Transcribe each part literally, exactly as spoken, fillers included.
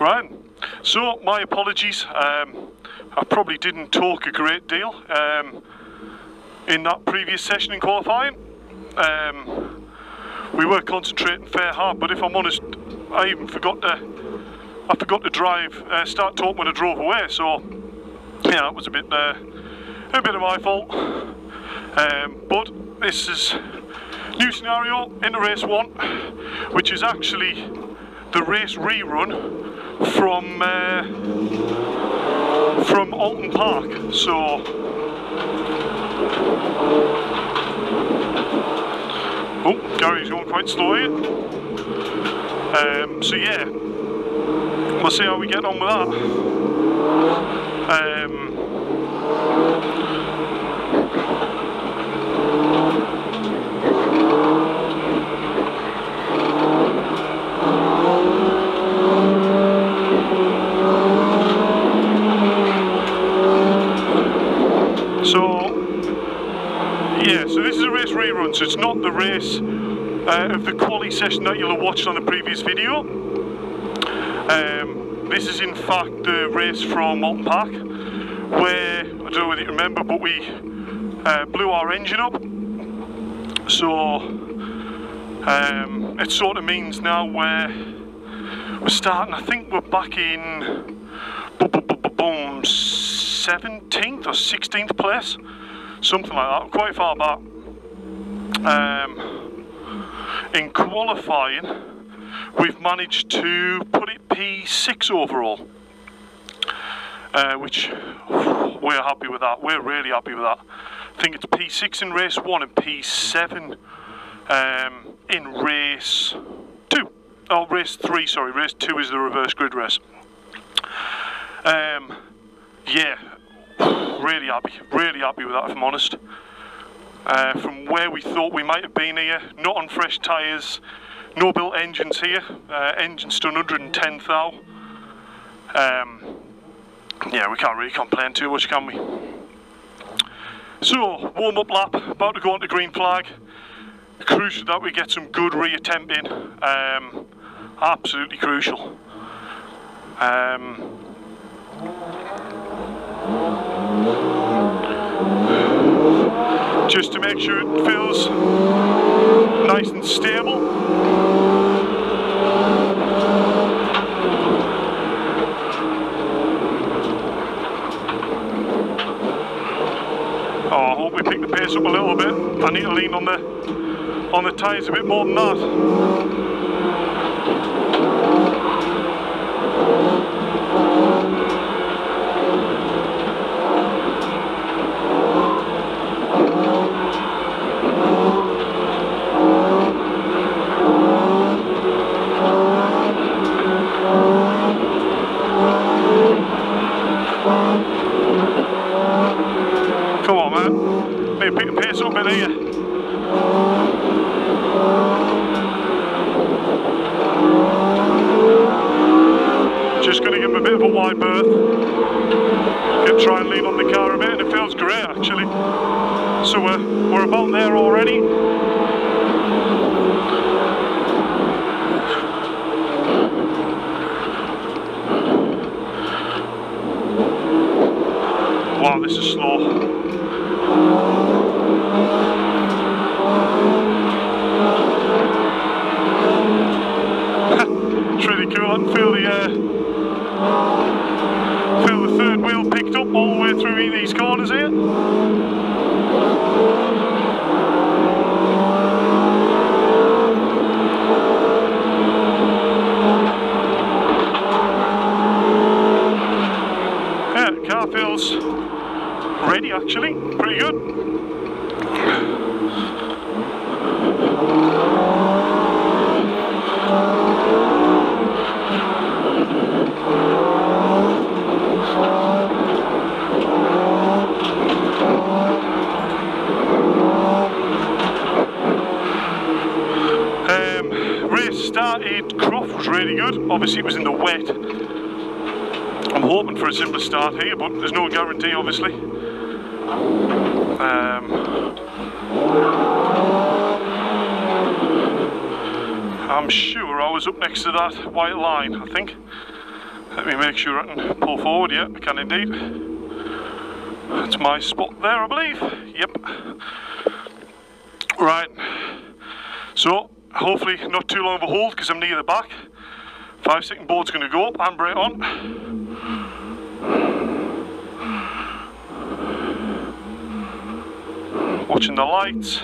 Right, so my apologies, um, I probably didn't talk a great deal um, in that previous session in qualifying. Um, we were concentrating fair hard, but if I'm honest, I even forgot to, I forgot to drive, uh, start talking when I drove away, so yeah, that was a bit, uh, a bit of my fault. Um, but this is new scenario in the race one, which is actually the race rerun from uh, from Alton Park. So, oh, Gary's going quite slow here. Um, so yeah, we'll see how we get on with that. Um, So it's not the race uh, of the quali session that you'll have watched on the previous video. Um, this is in fact the race from Alton Park, where, I don't know whether you remember, but we uh, blew our engine up. So um, it sort of means now where we're starting, I think we're back in seventeenth or sixteenth place, something like that, quite far back. Um, in qualifying, we've managed to put it P six overall, uh, which we're happy with that. We're really happy with that. I think it's P six in race one and P seven um, in race two. Oh, race three, sorry. Race two is the reverse grid race. Um, yeah, really happy. Really happy with that, if I'm honest. Uh, from where we thought we might have been here, not on fresh tyres, no built engines here, uh, engines done one hundred and ten thou. Um, yeah, we can't really complain too much, can we? So, warm up lap, about to go on to green flag. Crucial that we get some good re-attempt in, um, absolutely crucial. Um, Just to make sure it feels nice and stable. Oh, I hope we pick the pace up a little bit. I need to lean on the on the tyres a bit more than that. Obviously it was in the wet. I'm hoping for a similar start here, but there's no guarantee obviously. Um, I'm sure I was up next to that white line, I think. Let me make sure I can pull forward. Yeah, I can indeed. That's my spot there, I believe. Yep. Right. So, hopefully not too long of a hold because I'm near the back. Five second board's going to go up, handbrake on. Watching the lights.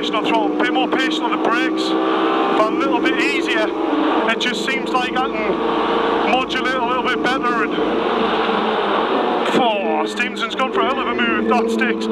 position on throttle, a bit more patient on the brakes, but a little bit easier. It just seems like I can modulate a little bit better. And oh, Stevenson's gone for a hell of a move, that sticks.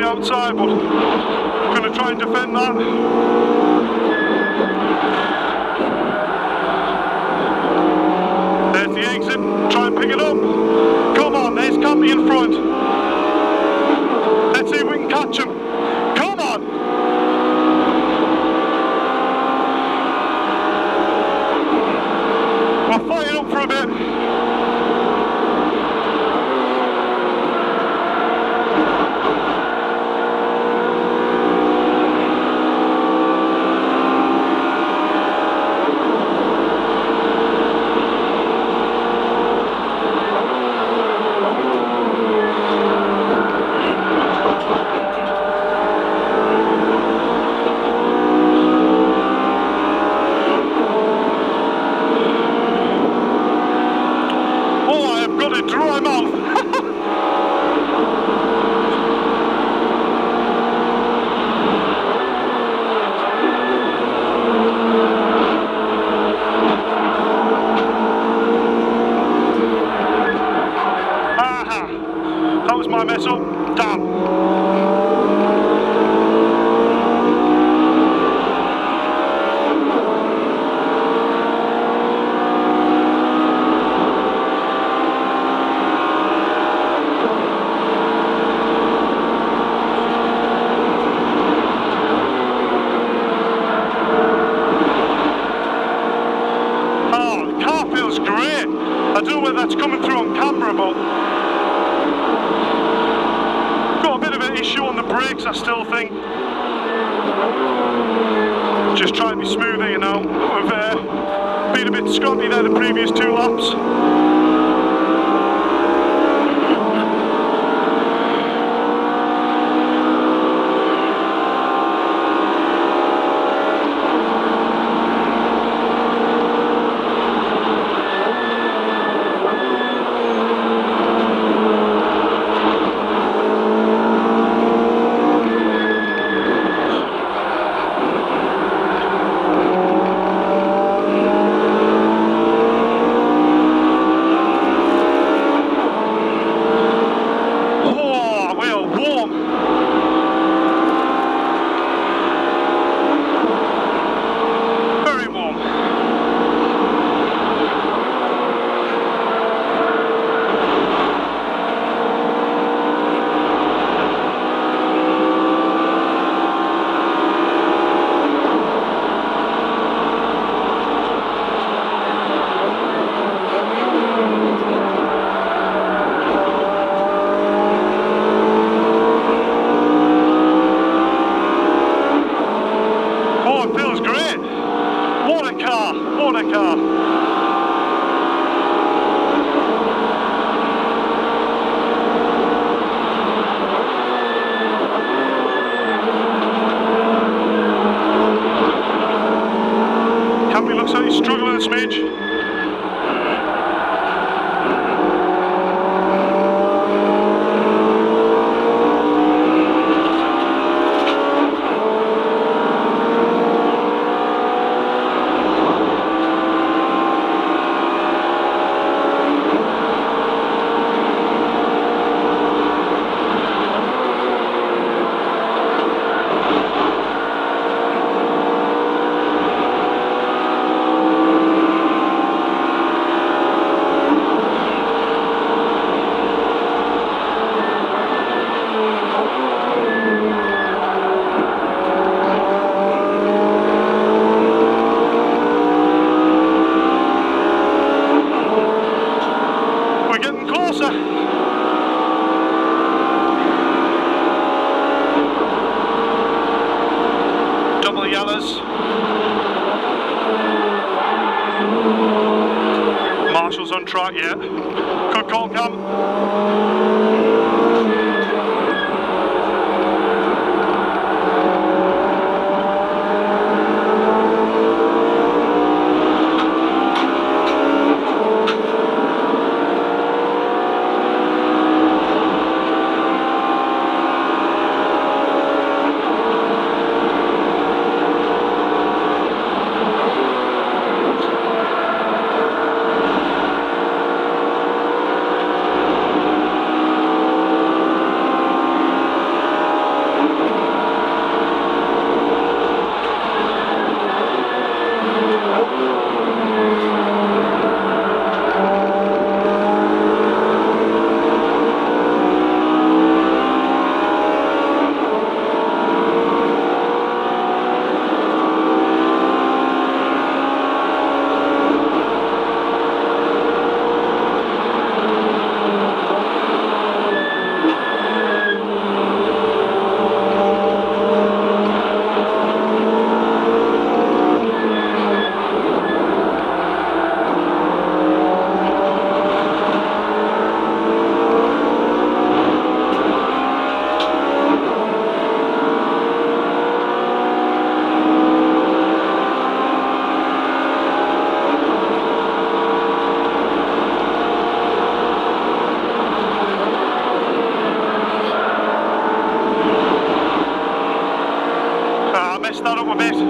Outside, but I'm going to try and defend that. There's the exit, try and pick it up. Come on, there's Cappy in front. Let's see if we can catch him. Come on! We'll fire up for a bit. coming through on camera, but got a bit of an issue on the brakes, I still think. Just trying to be smoother, you know. We've uh, been a bit scotty there the previous two laps. Track yet. Could call cam.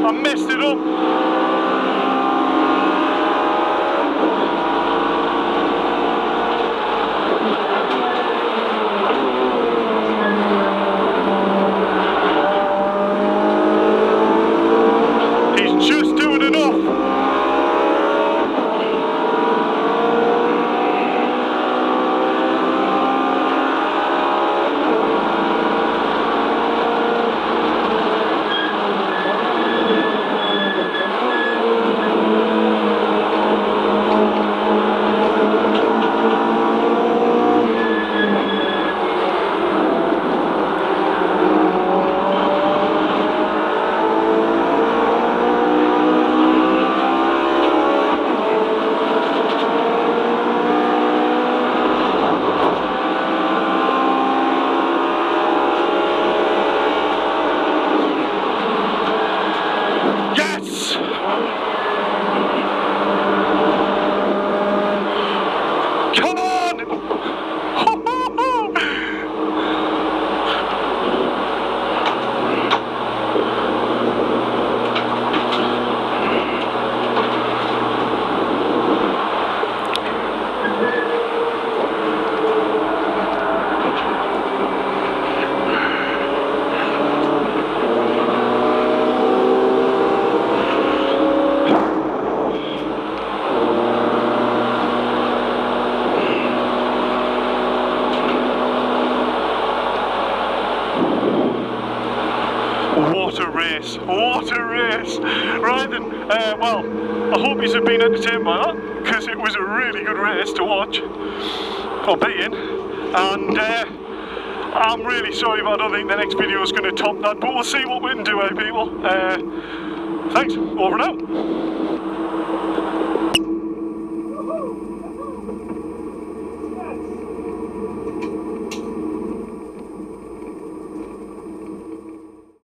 I messed it up. He's just doing enough. Thank you. race, what a race! Right then, uh, well, I hope you've been entertained by that, because it was a really good race to watch, or be in, and uh, I'm really sorry if I don't think the next video is going to top that, but we'll see what we can do, eh, people? Uh, thanks, over and out.